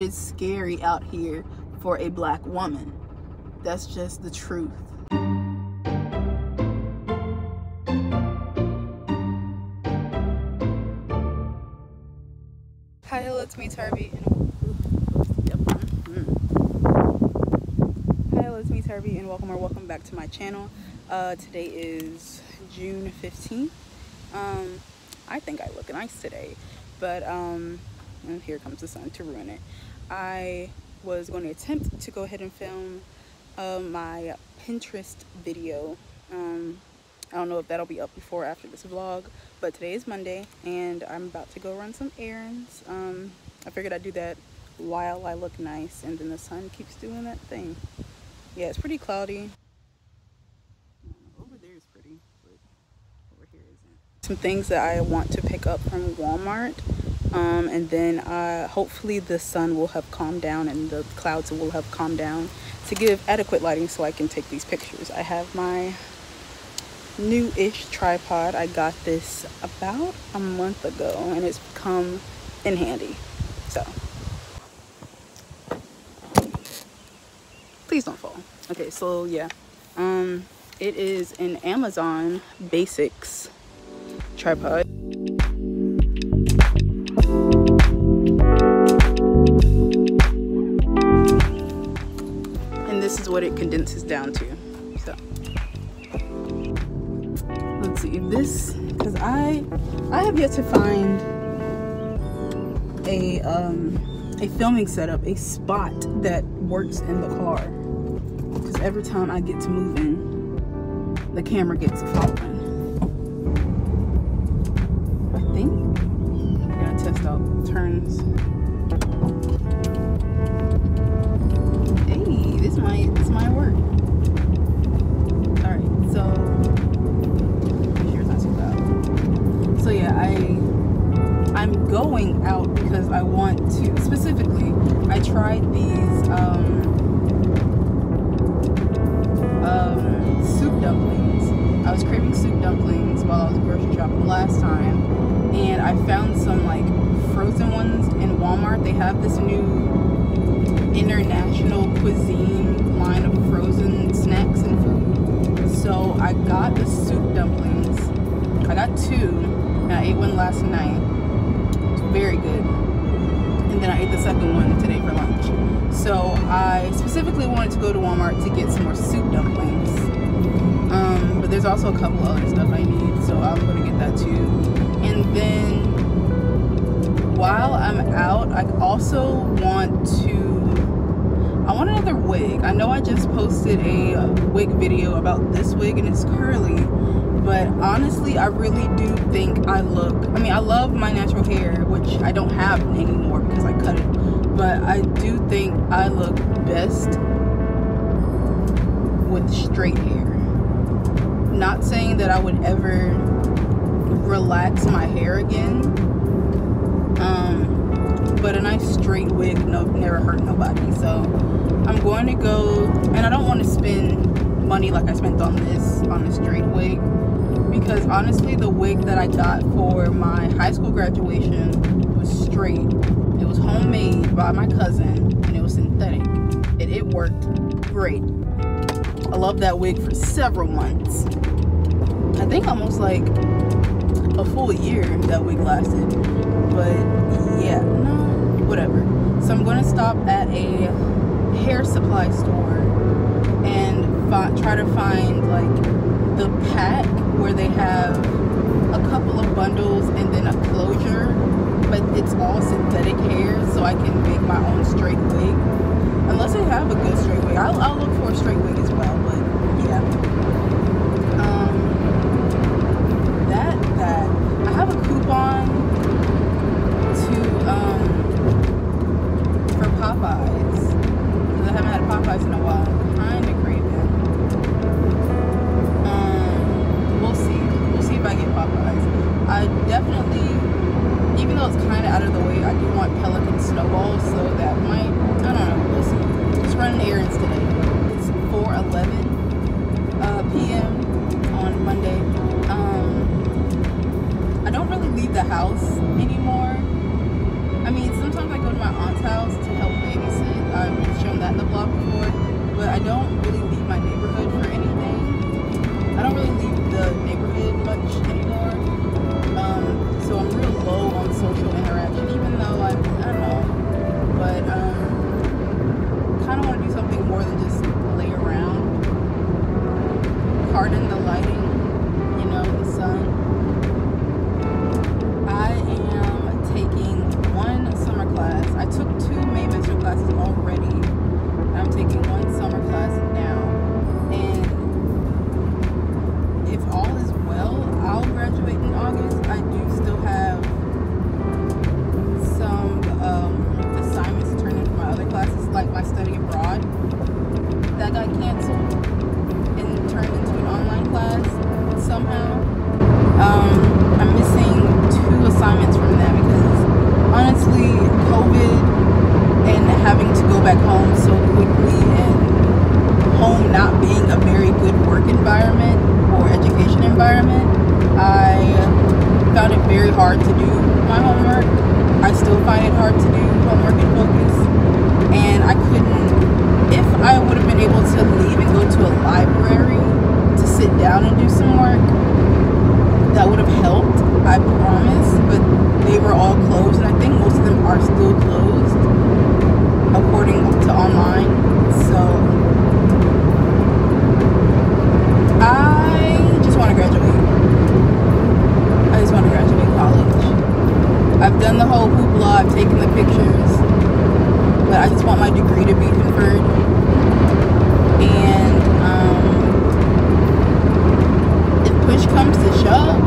It's scary out here for a black woman. That's just the truth. Hi, hello, it's me, Tyra B. Hi, hello, it's me, Tyra B, and welcome back to my channel. Today is June 15th. I think I look nice today, but and here comes the sun to ruin it. I was going to attempt to go ahead and film my Pinterest video. I don't know if that'll be up before or after this vlog, but today is Monday and I'm about to go run some errands. I figured I'd do that while I look nice, and then the sun keeps doing that thing. Yeah, it's pretty cloudy. Over there is pretty, but over here isn't. Some things that I want to pick up from Walmart. And then hopefully the sun will have calmed down and the clouds will have calmed down to give adequate lighting so I can take these pictures. I have my new-ish tripod. I got this about a month ago and it's come in handy. So please don't fall. Okay, so yeah, it is an Amazon Basics tripod. This is what it condenses down to. So let's see this, because I have yet to find a filming setup, a spot that works in the car, because every time I get to moving the camera gets falling. I think I gotta test out turns. This might work. Alright, so I'm sure it's not too loud. So yeah, I'm going out because I want to. Specifically, I tried these soup dumplings. I was craving soup dumplings while I was grocery shopping last time, and I found some like frozen ones in Walmart. They have this new international cuisine line of frozen snacks and food. So I got the soup dumplings. I got two, and I ate one last night. It was very good. And then I ate the second one today for lunch. So I specifically wanted to go to Walmart to get some more soup dumplings. But there's also a couple other stuff I need, so I'm gonna get that too. And then while I'm out, I also want another wig. I know I just posted a wig video about this wig and it's curly, but honestly, I really do think I love my natural hair, which I don't have anymore because I cut it, but I do think I look best with straight hair. Not saying that I would ever relax my hair again, but a nice straight wig never hurt nobody. So I'm going to go, and I don't want to spend money like I spent on this, on a straight wig, because honestly the wig that I got for my high school graduation was straight. It was homemade by my cousin and it was synthetic, and it worked great. I loved that wig for several months. I think almost like a full year that wig lasted, but yeah, no, whatever. So I'm going to stop at a hair supply store and try to find like the pack where they have a couple of bundles and then a closure, but it's all synthetic hair, so I can make my own straight wig, unless they have a good straight wig. I'll look for a straight wig as well, but yeah. I have a coupon to for Popeyes, because I haven't had Popeyes in a while. I'm kind of craving. We'll see if I get Popeyes. I definitely, even though it's kind of out of the way, I do want Pelican Snowballs, so that might, I don't know, we'll see. Just running errands today. It's 4:11 p.m. on Monday. I don't really leave the house anymore. I mean, sometimes I go to my aunt's house to help study abroad that got canceled and turned into an online class somehow. I'm missing 2 assignments from that because honestly COVID and having to go back home so quickly and home not being a very good work environment or education environment, I found it very hard to do my homework. I still find it hard to do homework and focus, and I couldn't, if I would have been able to leave and go to a library to sit down and do some work, that would have helped, I promise, but they were all closed, and I think most of them are still closed, according to online, so I just want to graduate. I just want to graduate college. I've done the whole hoopla, I've taken the pictures, but I just want my degree to be conferred, and if push comes to shove,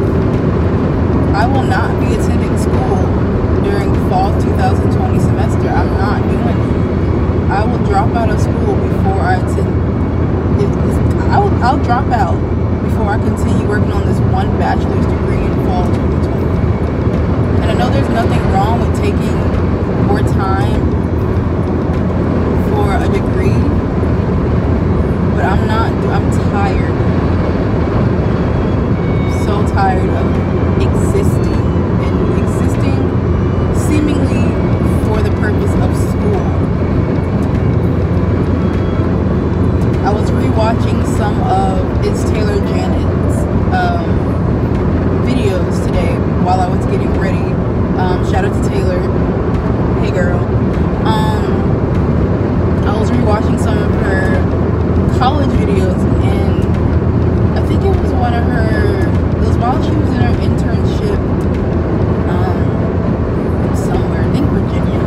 I will not be attending school during the fall 2020 semester. I'm not doing it. I will drop out of school before I attend, I'll drop out before I continue working on this one bachelor's degree in fall 2020. I know there's nothing wrong with taking more time for a degree, but I'm tired. I'm so tired of existing and existing seemingly for the purpose of school. I was rewatching some of It's Taylor Janet's videos today while I was getting ready. Shout out to Taylor. Hey girl. I was rewatching some of her college videos, and I think it was one of her, it was while she was in her internship somewhere, I think Virginia,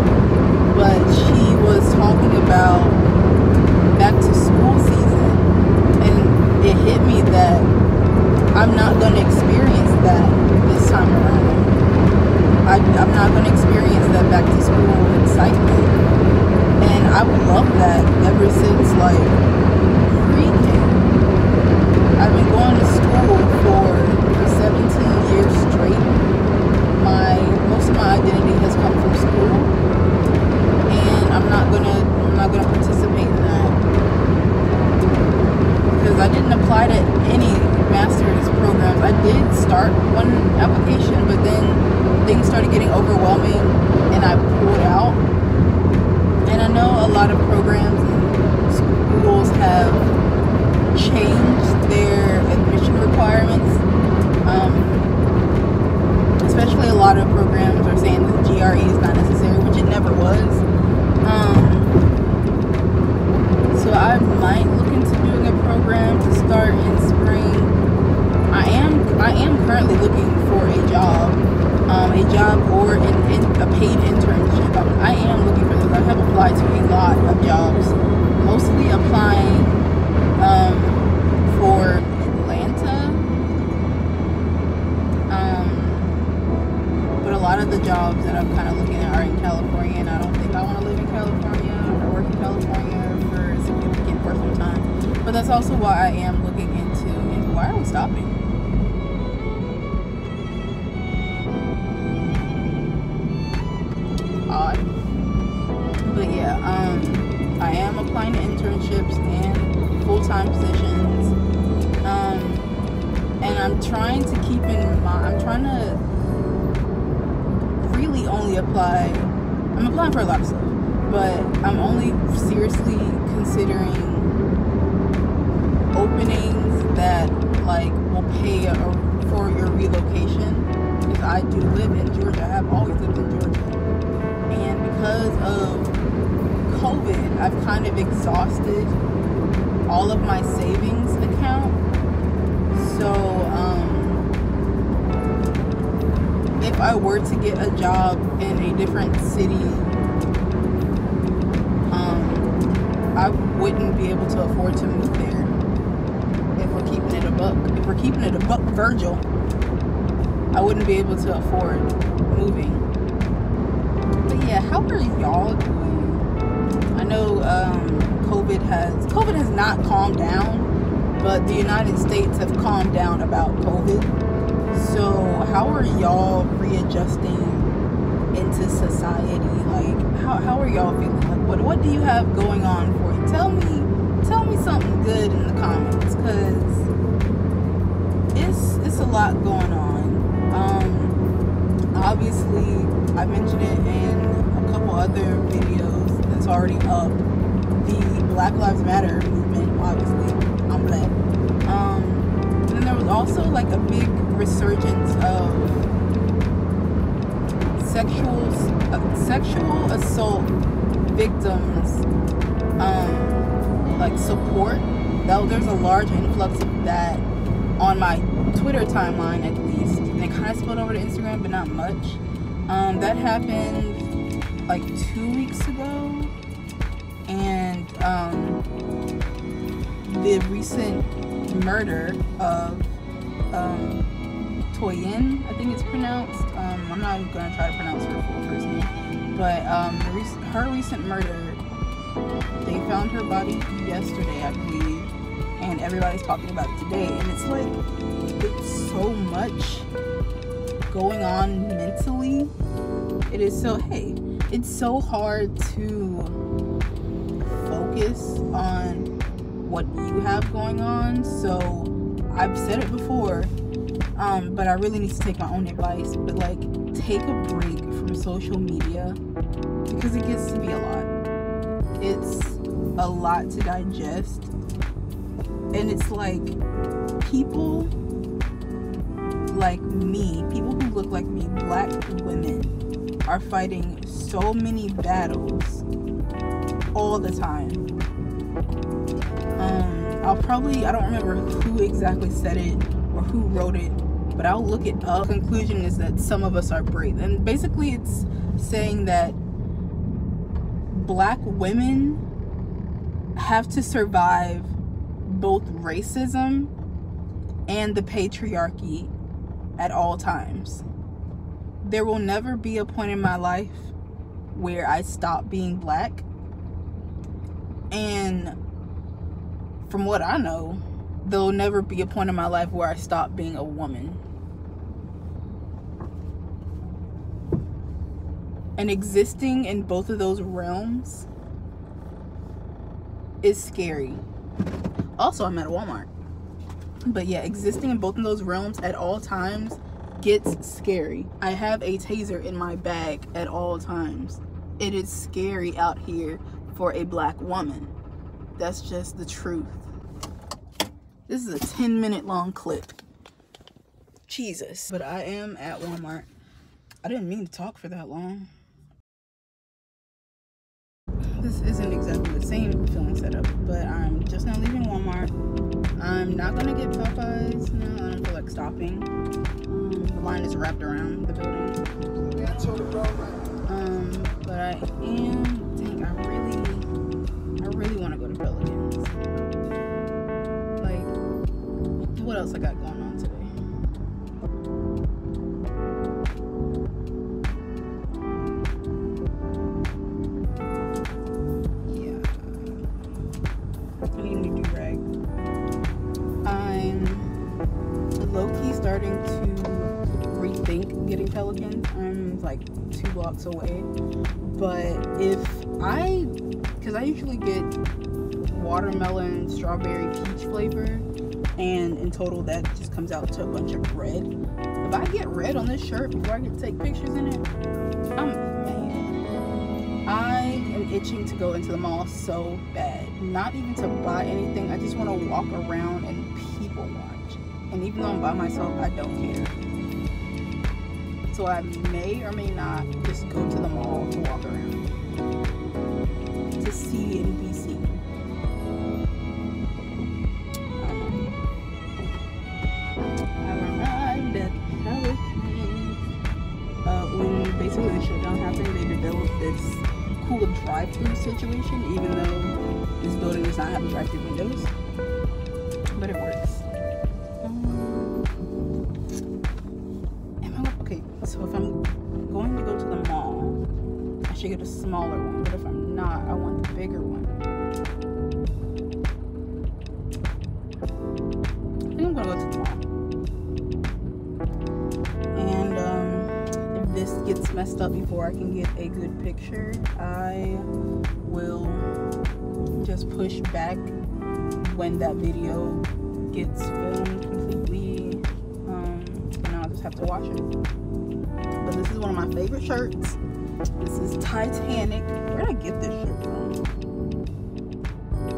but she was talking about back to school season, and it hit me that I'm not going to experience that this time around. I'm not going to experience that back to school excitement, and I would love that ever since like pre-K. I've been going to school for 17 years straight. Most of my identity has come from school, and I'm not gonna participate in that because I didn't apply to any master's programs. I did start one application, but then things started getting overwhelming and I pulled out. And I know a lot of programs and schools have changed their admission requirements. Especially a lot of programs are saying that GRE is not necessary, which it never was. So I might look into doing a program to start in spring. I am currently looking for a job. Or a paid internship. I am looking for this. I have applied to a lot of jobs, mostly applying for Atlanta, but a lot of the jobs that I'm kind of looking at are in California, and I don't think I want to live in California or work in California for a significant portion of time, but that's also why I am looking into, and why are we stopping? But yeah, I am applying to internships and full-time positions, and I'm trying to keep in mind, I'm trying to really only apply, I'm applying for a lot of stuff, but I'm only seriously considering openings that like will pay for your relocation, because I do live in Georgia. I have always lived in Georgia. Because of COVID, I've kind of exhausted all of my savings account. So, if I were to get a job in a different city, I wouldn't be able to afford to move there. If we're keeping it a buck, Virgil, I wouldn't be able to afford moving. Yeah, how are y'all doing? I know COVID has not calmed down, but the United States have calmed down about COVID. So how are y'all readjusting into society? Like, how are y'all feeling? Like, what do you have going on for you? Tell me something good in the comments, because it's a lot going on. Obviously, I mentioned it in a couple other videos that's already up. The Black Lives Matter movement, obviously, I'm black. And then there was also like a big resurgence of sexual assault victims, like support. There's a large influx of that on my Twitter timeline, at least, and it kind of spilled over to Instagram, but not much. That happened like 2 weeks ago, and the recent murder of Toyin, I think it's pronounced. I'm not even gonna try to pronounce her full first name, but her recent murder, they found her body yesterday, I believe, and everybody's talking about it today. And it's like, it's so much going on mentally. It is so, hey, it's so hard to focus on what you have going on. So I've said it before, but I really need to take my own advice, but like, take a break from social media, because it gets to be a lot. It's a lot to digest, and it's like, people like me, people who look like me, black women, are fighting so many battles all the time. I don't remember who exactly said it or who wrote it, but I'll look it up. The conclusion is that some of us are brave, and basically it's saying that black women have to survive both racism and the patriarchy at all times. There will never be a point in my life where I stop being black, and from what I know, there'll never be a point in my life where I stop being a woman. And existing in both of those realms is scary. Also, I'm at Walmart. But yeah, existing in both of those realms at all times gets scary. I have a taser in my bag at all times. It is scary out here for a black woman. That's just the truth. This is a 10-minute long clip. Jesus. But I am at Walmart. I didn't mean to talk for that long. This isn't exactly the same film setup, but I'm just now leaving Walmart. I'm not gonna get Popeyes now. I don't feel like stopping. The line is wrapped around the building. But I really want to go to Pelicans. Like, what else I got going on today? Yeah, I need a new do-rag. Starting to rethink getting Pelicans. I'm like 2 blocks away, but because I usually get watermelon, strawberry, peach flavor, and in total that just comes out to a bunch of red. If I get red on this shirt before I can take pictures in it, I'm mad. I am itching to go into the mall so bad. Not even to buy anything, I just want to walk around and people watch. And even though I'm by myself, I don't care. So I may or may not just go to the mall to walk around, to see and be seen. I arrived at Pelicans. When basically the shutdown happened, they developed this cool drive-through situation, even though this building does not have drive-through windows. But it works. So if I'm going to go to the mall, I should get a smaller one, but if I'm not, I want the bigger one. messed up before I can get a good picture, I will just push back when that video gets filmed completely, and I'll just have to watch it. But this is one of my favorite shirts. This is Titanic. Where did I get this shirt from?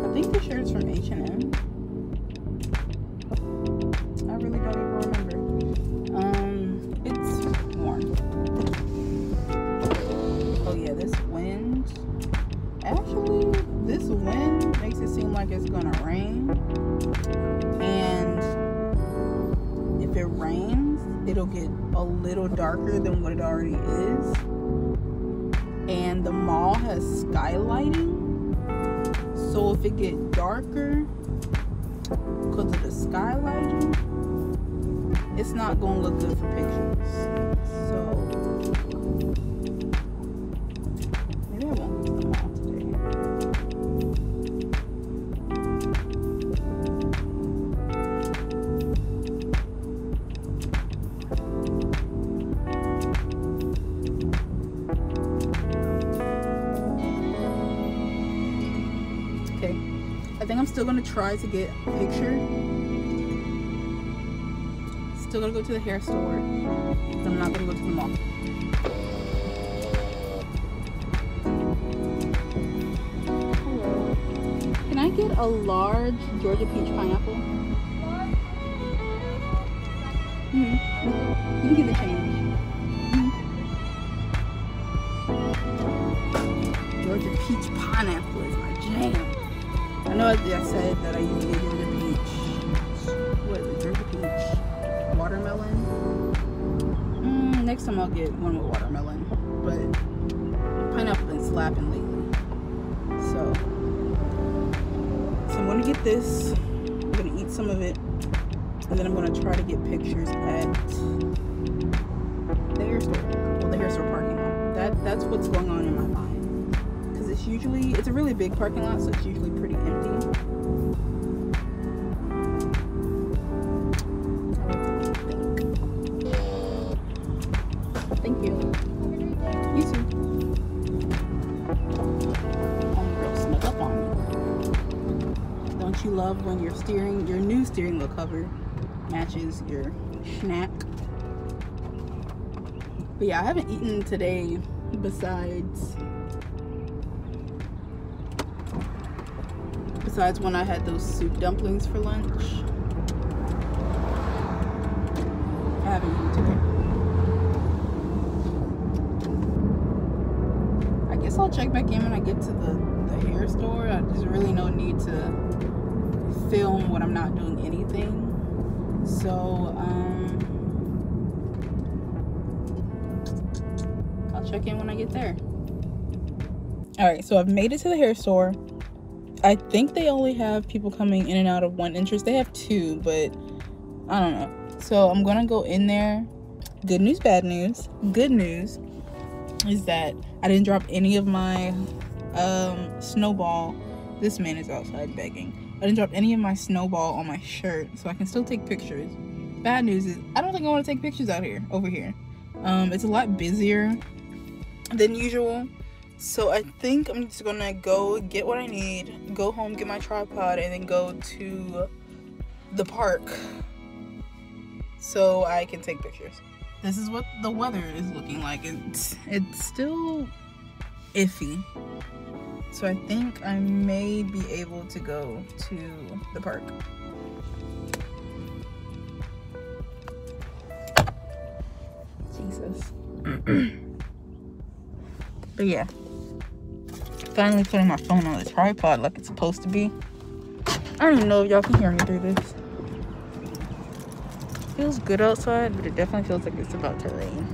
I think this shirt's from H&M. I really don't even remember. It's warm. Oh yeah, this wind. Actually, this wind makes it seem like it's gonna rain. And if it rains, it'll get a little darker than what it already is. And the mall has skylighting, so if it get darker because of the skylighting, it's not gonna look good for pictures. So maybe I won't go to the mall today. Okay, I think I'm still gonna try to get a picture. Still gonna go to the hair store. I'm not gonna go to the mall. Hello. Can I get a large Georgia peach pineapple? Mm-hmm. You can get the change. Mm-hmm. Georgia peach pineapple is my jam. I know I said that I usually get Georgia peach. What is it? Georgia peach. Watermelon. Next time I'll get one with watermelon. But pineapple been slapping lately. So I'm going to get this. I'm going to eat some of it. And then I'm going to try to get pictures at the hair store. Well, the hair store parking lot. That's what's going on in my mind. Usually it's a really big parking lot, so it's usually pretty empty. Thank you. You too. Homegirl snuck up on me. Don't you love when your new steering wheel cover matches your snack? But yeah, I haven't eaten today besides when I had those soup dumplings for lunch. I haven't eaten today. I guess I'll check back in when I get to the hair store. I just really no need to film when I'm not doing anything. So, I'll check in when I get there. All right, so I've made it to the hair store. I think they only have people coming in and out of one entrance. They have two, but I don't know. So I'm gonna go in there. Good news, bad news. Good news is that I didn't drop any of my snowball. This man is outside begging. I didn't drop any of my snowball on my shirt, so I can still take pictures. Bad news is I don't think I want to take pictures over here. It's a lot busier than usual. So I think I'm just gonna go get what I need, go home, get my tripod, and then go to the park so I can take pictures. This is what the weather is looking like. It's still iffy. So I think I may be able to go to the park. Jesus. But yeah. Finally putting my phone on the tripod like it's supposed to be. I don't even know if y'all can hear me through this. Feels good outside, but it definitely feels like it's about to rain.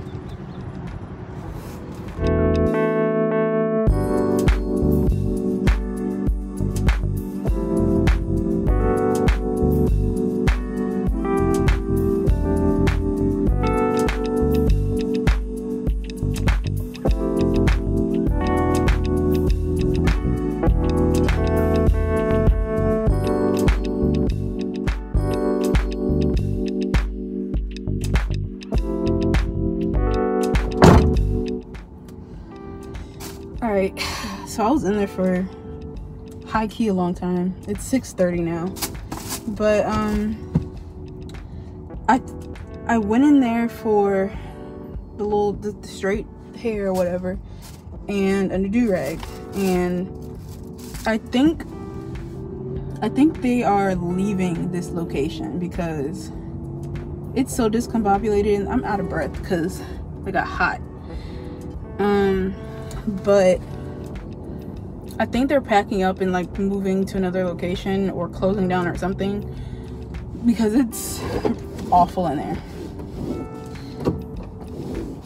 So I was in there for high key a long time. It's 6:30 now, but I went in there for the little the straight hair or whatever, and a do-rag, and I think they are leaving this location because it's so discombobulated, and I'm out of breath because it got hot. But I think they're packing up and like moving to another location or closing down or something because it's awful in there.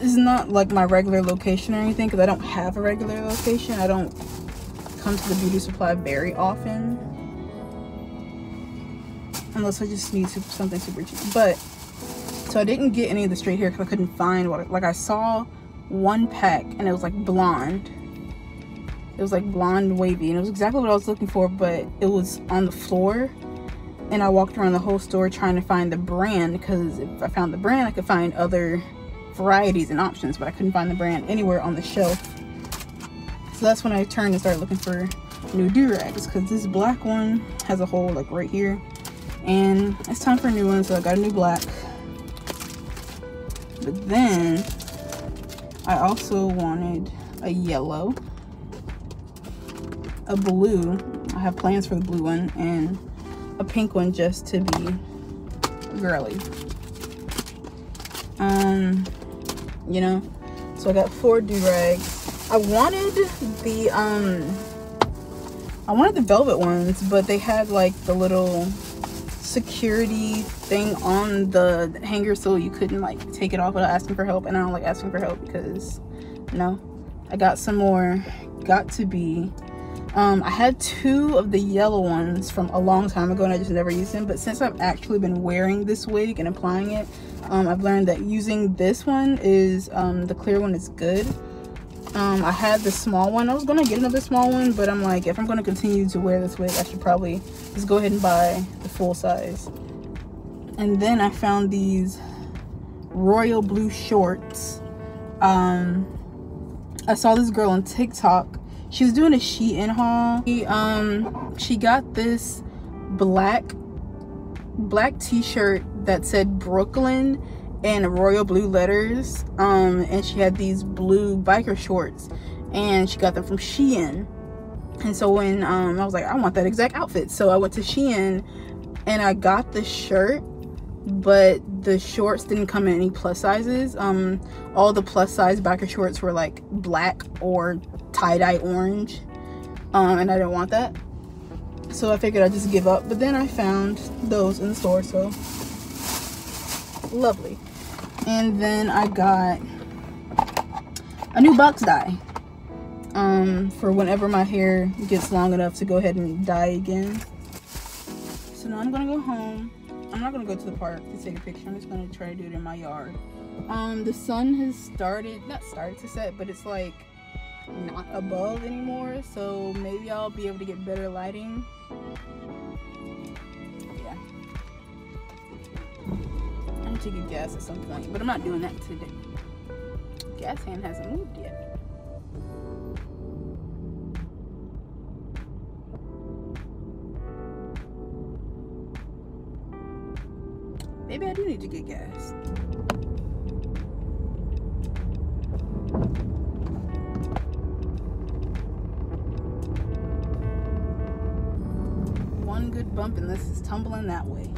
It's not like my regular location or anything because I don't have a regular location. I don't come to the beauty supply very often unless I just need something super cheap. But so I didn't get any of the straight hair because I couldn't find what. Like I saw one pack and it was like blonde. It was like blonde wavy, and it was exactly what I was looking for, but it was on the floor, and I walked around the whole store trying to find the brand because if I found the brand I could find other varieties and options, but I couldn't find the brand anywhere on the shelf. So that's when I turned and started looking for new do-rags because this black one has a hole like right here, and it's time for a new one. So I got a new black, but then I also wanted a yellow, a blue. I have plans for the blue one, and a pink one just to be girly. You know, so I got 4 do-rags. I wanted the velvet ones, but they had like the little security thing on the hanger so you couldn't like take it off without asking for help, and I don't like asking for help because, you know. I got some more got to be. I had 2 of the yellow ones from a long time ago and I just never used them, but since I've actually been wearing this wig and applying it, I've learned that using this one is the clear one is good. I had the small one. I was gonna get another small one, but I'm like, if I'm gonna continue to wear this wig, I should probably just go ahead and buy the full size. And then I found these royal blue shorts. I saw this girl on TikTok. She was doing a Shein haul. She got this black t-shirt that said Brooklyn in royal blue letters, and she had these blue biker shorts, and she got them from Shein. And so when I was like, I want that exact outfit, so I went to Shein and I got the shirt, but the shorts didn't come in any plus sizes. All the plus size biker shorts were like black or tie-dye orange, and I didn't want that, so I figured I'd just give up. But then I found those in the store, so lovely. And then I got a new box dye for whenever my hair gets long enough to go ahead and dye again. So now I'm gonna go home. I'm not gonna go to the park to take a picture. I'm just gonna try to do it in my yard. The sun has not started to set, but it's like not above anymore, so maybe I'll be able to get better lighting. Yeah, I'm gonna take a gas at some point, but I'm not doing that today. Gas hand hasn't moved yet. Maybe I do need to get gas. One good bump and this is tumbling that way.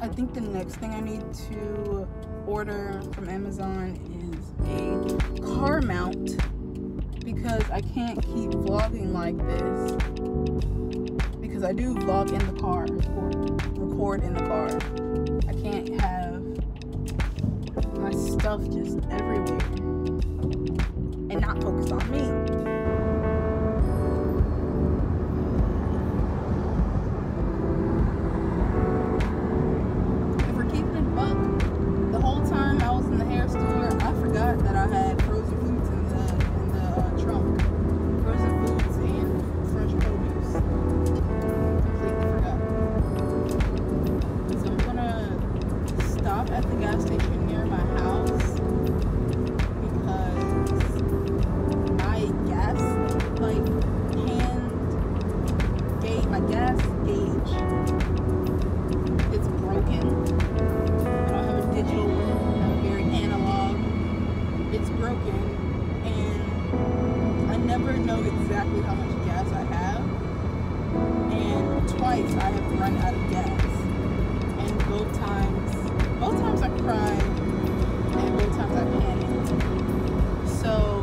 I think the next thing I need to order from Amazon is a car mount because I can't keep vlogging like this, because I do vlog in the car or record in the car. I can't have my stuff just everywhere and not focus on me. Frozen foods and fresh produce. gas gauge, it's broken. I don't have a digital one, I'm very analog. It's broken, and I never know exactly how much gas I have. And twice I have run out of gas, and both times I cried, and both times I panicked. So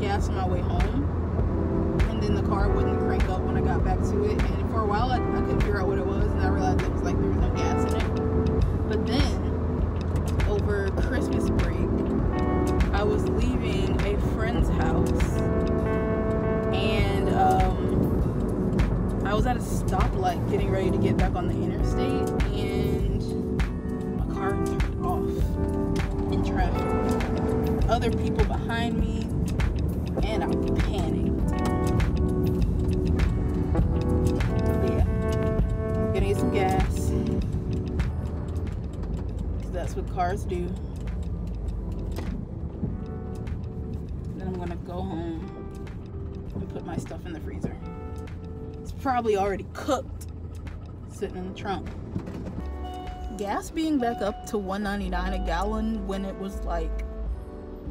gas on my way home, and then the car wouldn't crank up when I got back to it, and for a while I couldn't figure out what it was, and I realized it was like there was no gas in it. But then over Christmas break I was leaving a friend's house, and I was at a stoplight getting ready to get back on the interstate, and my car turned off in traffic, other people behind me, and I panicked. But yeah, gonna get some gas, because that's what cars do. Then I'm gonna go home and put my stuff in the freezer. It's probably already cooked, sitting in the trunk. Gas being back up to $1.99 a gallon when it was like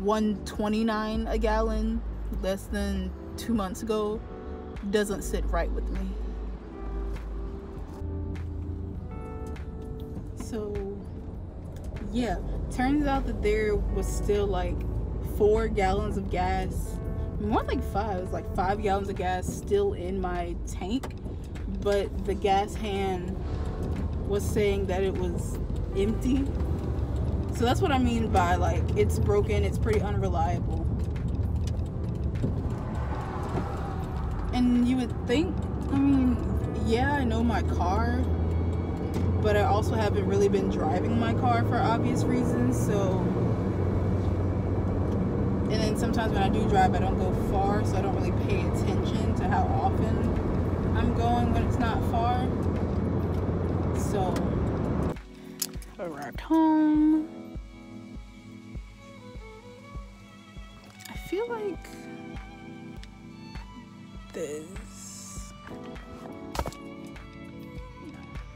$1.29 a gallon less than 2 months ago doesn't sit right with me. So yeah, turns out that there was still like 4 gallons of gas, more like five. It was like 5 gallons of gas still in my tank, but the gas hand was saying that it was empty. So that's what I mean by like it's broken, it's pretty unreliable. And you would think, I mean, yeah, I know my car, but I also haven't really been driving my car for obvious reasons. So, and then sometimes when I do drive, I don't go far, so I don't really pay attention to how often I'm going when it's not far. So, arrived home. I feel like this. No,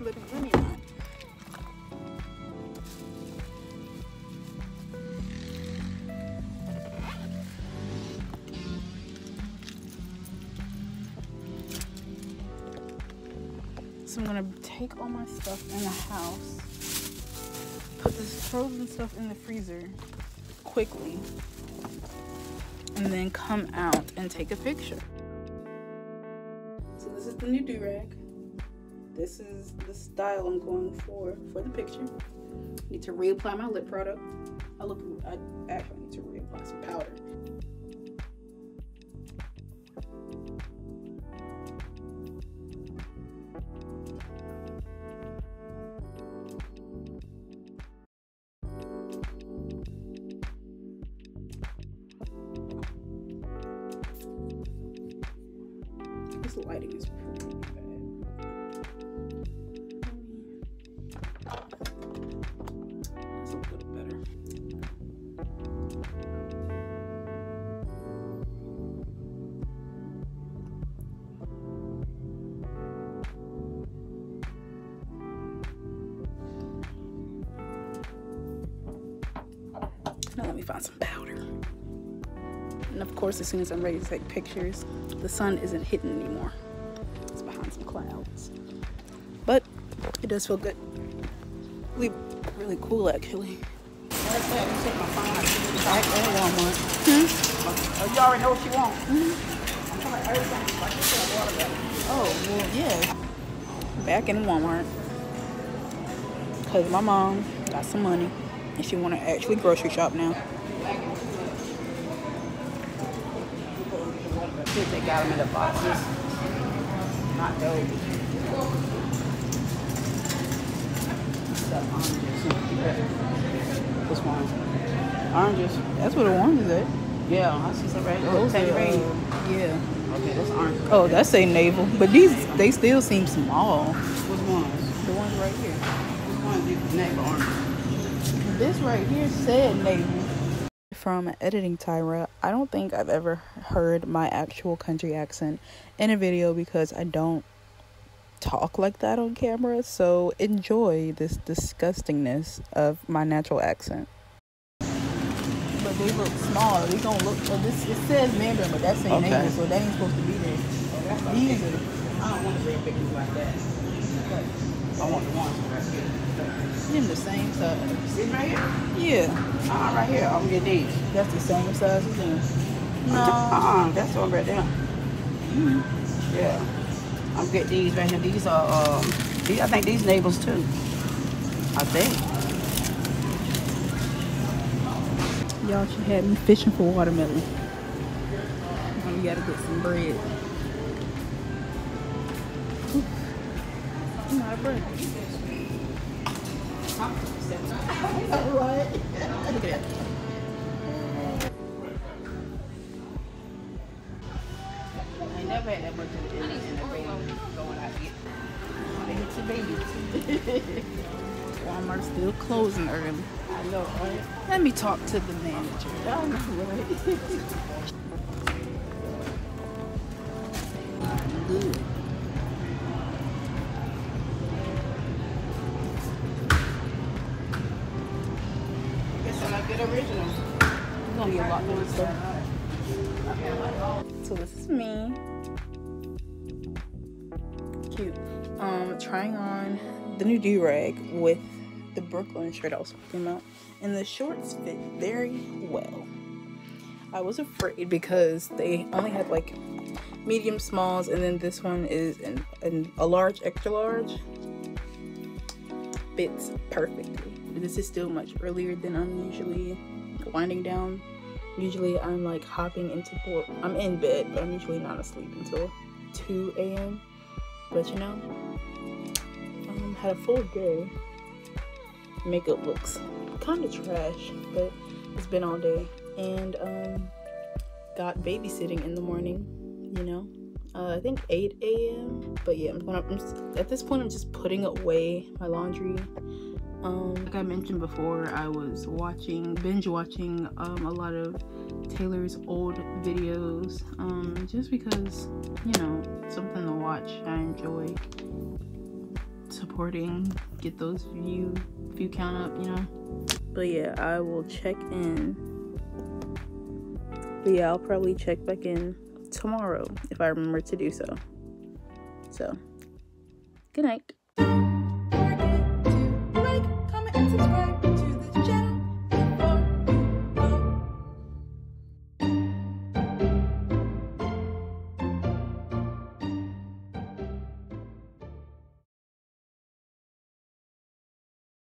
let me not. So I'm gonna take all my stuff in the house, put this frozen stuff in the freezer quickly, and then come out and take a picture. So this is the new do-rag. This is the style I'm going for the picture. I need to reapply my lip product. I actually need to reapply some powder. The lighting is pretty bad. That's a little better. Now let me find some powder. And of course, as soon as I'm ready to take pictures, the sun isn't hitting anymore. It's behind some clouds. But it does feel good. Really cool, actually. You already know what you want. Oh, well, yeah. Back in Walmart. Because my mom got some money, and she want to actually grocery shop now. They got them in the boxes. Not those. This one. Oranges. That's what the orange is at. Yeah, I see some red. Those are, yeah. Okay, that's orange. Right oh, that's a navel. But these, they still seem small. Which ones? The ones right here. Which ones is navel orange? This right here said navel. From editing Tyra, I don't think I've ever heard my actual country accent in a video because I don't talk like that on camera. So enjoy this disgustingness of my natural accent. But they look small. They don't look. Well, this, it says Mandarin, but that's ain't English, so that ain't supposed to be there. Oh, these are. I don't want the red pictures like that. I want the ones that's good. They're the same size. This right here? Yeah. Right here. I'm getting these. That's the same size as them. No. That's the one right there. Mm-hmm. Yeah. I'm getting these right here. These are. These, I think these neighbors too. I think. Y'all, she had me fishing for watermelon. We gotta get some bread. Ooh. I'm out of bread. What? Look at that. I never had that much of the energy in the rain going out here. They hit the baby. Walmart's still closing early. I know, right? Let me talk to the manager. I know, right? I guess I'm not good original. There's gonna be a lot more stuff. So this is me. Cute. Trying on the new do-rag with the Brooklyn shirt I was talking about, and the shorts fit very well. I was afraid because they only had like medium, smalls, and then this one is a large, extra large. Fits perfectly. This is still much earlier than I'm usually winding down. Usually I'm like hopping into bed. I'm in bed, but I'm usually not asleep until 2 a.m. But you know, had a full day. Makeup looks kind of trash, but it's been all day, and got babysitting in the morning, you know, I think 8 a.m. but yeah, at this point I'm just putting away my laundry. Like I mentioned before, I was binge watching a lot of Taylor's old videos, just because, you know, something to watch. I enjoy supporting, get those view count up, you know. But yeah, I will check in. But yeah, I'll probably check back in tomorrow if I remember to do so. So good night. Like, comment, and subscribe.